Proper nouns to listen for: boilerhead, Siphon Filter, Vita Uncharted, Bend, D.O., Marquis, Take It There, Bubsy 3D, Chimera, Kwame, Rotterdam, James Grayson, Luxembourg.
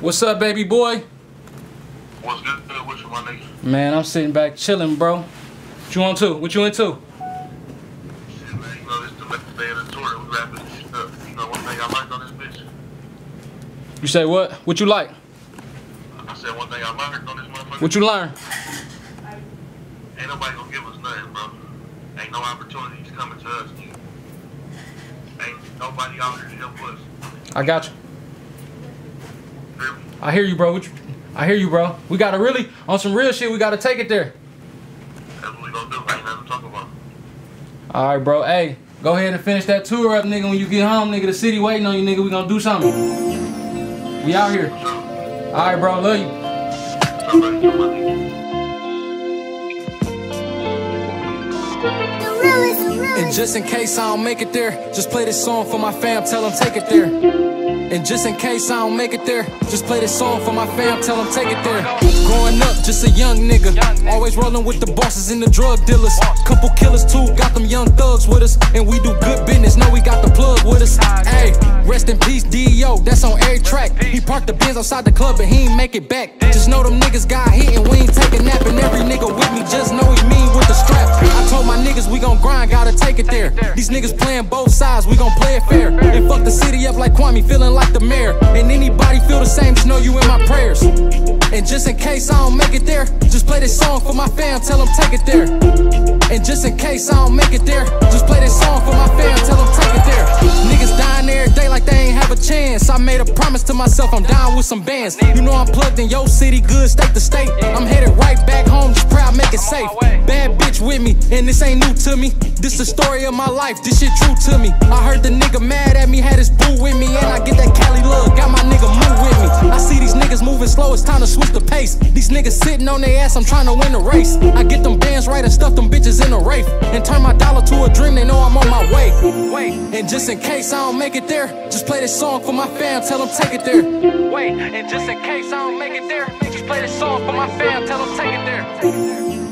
What's up, baby boy? What's good? What's up, my nigga? Man, I'm sitting back chilling, bro. What you on to? What you into? Shit, man, you know, this is the left day of the tour. We wrapping this shit up. You know, one thing I liked on this bitch. You say what? What you like? I said one thing I learned on this motherfucker. What you learn? Ain't nobody gonna give us nothing, bro. Ain't no opportunities coming to us. Ain't nobody out here to help us. I got you. I hear you, bro. I hear you, bro. We gotta really, on some real shit, we gotta take it there. That's what we gonna do. I ain't nothing to talk about. All right, bro. Hey, go ahead and finish that tour up, nigga. When you get home, nigga, the city waiting on you, nigga. We gonna do something. We out here. All right, bro. Love you. And just in case I don't make it there, just play this song for my fam, tell them take it there. And just in case I don't make it there, just play this song for my fam, tell them take it there. Growing up, just a young nigga, always rolling with the bosses and the drug dealers. Couple killers too, got them young thugs with us. And we do good business, know we got the plug with us. Hey, rest in peace D.O., that's on every track. He parked the Benz outside the club and he ain't make it back. Just know them niggas got hit and we ain't take a nap. And every nigga with me just know he mean with the strap. I told my niggas we gon' grind, gotta take it there. These niggas playing both sides, we gon' play it fair. And fuck the city up like Kwame, feeling like the mayor. And anybody feel the same, just know you in my prayers. And just in case I don't make it there, just play this song for my fam, tell them take it there. And just in case I don't make it there, just play this song for my fam, tell them take it there. Niggas dying every day like they ain't have a chance. I made a promise to myself, I'm down with some bands. You know I'm plugged in your city, good state to state. I'm headed right back home, just proud, make it safe. Bad bitch with me, and this ain't new to me. This the story of my life, this shit true to me. I heard the nigga mad at me, had his boo with me. And I get that Cali love, got my nigga move with me. I see these niggas moving slow, it's time to switch the pace. These niggas sitting on their ass, I'm trying to win the race. I get them bands right and stuff them bitches in a rafe. And turn my dollar to a dream, they know I'm on my way. And just in case I don't make it there, just play this song for my fam, tell them take it there. And just in case I don't make it there, just play this song for my fam, tell them take it there.